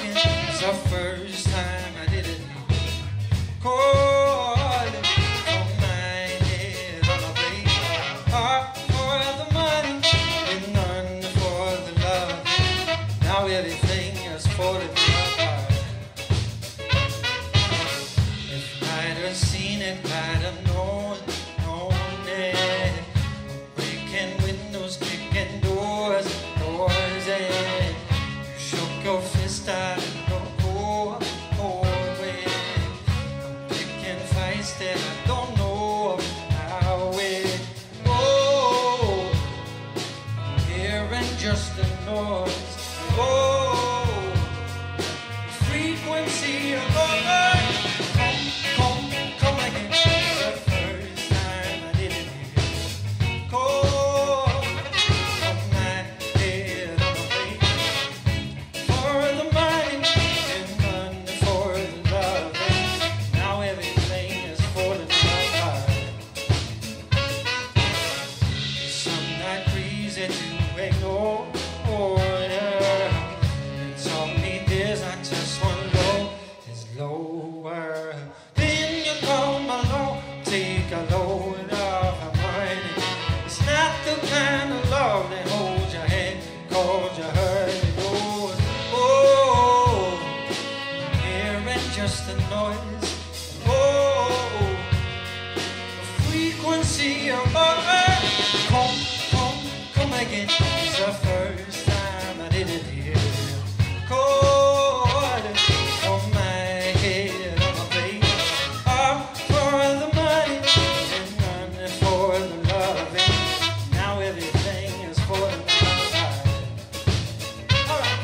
It's the first time I did it. Cold for my head on a plate. Heart for the money and none for the love. Now everything is falling apart. If I'd have seen it, I'd have known it. Breaking windows, kicking doors, and you shook your fist at it. That I don't know how it goes. Hearing just the noise. Oh, frequency of love. Come again. The first time I did it. Cold of my head on the way. For the mind and none for the love. And now everything. Just the noise, oh, the frequency of love. Come again. It's the first time I did it here. Cold for my head on my plate. Up for the money and none for the loving. Now everything is for the love. All right.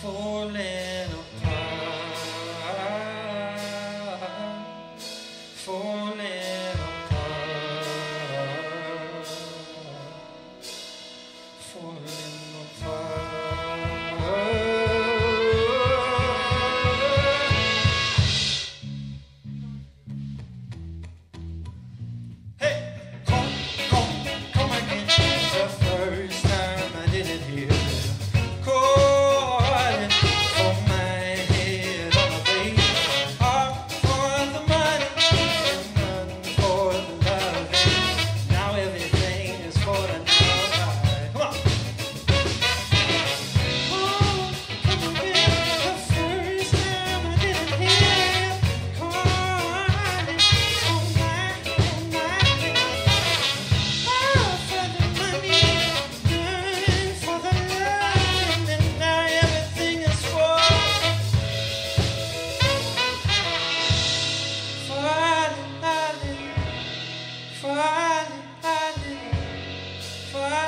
Falling apart, falling apart, falling apart. Hey, come again. It's the first time I did it here. Falling, falling, falling.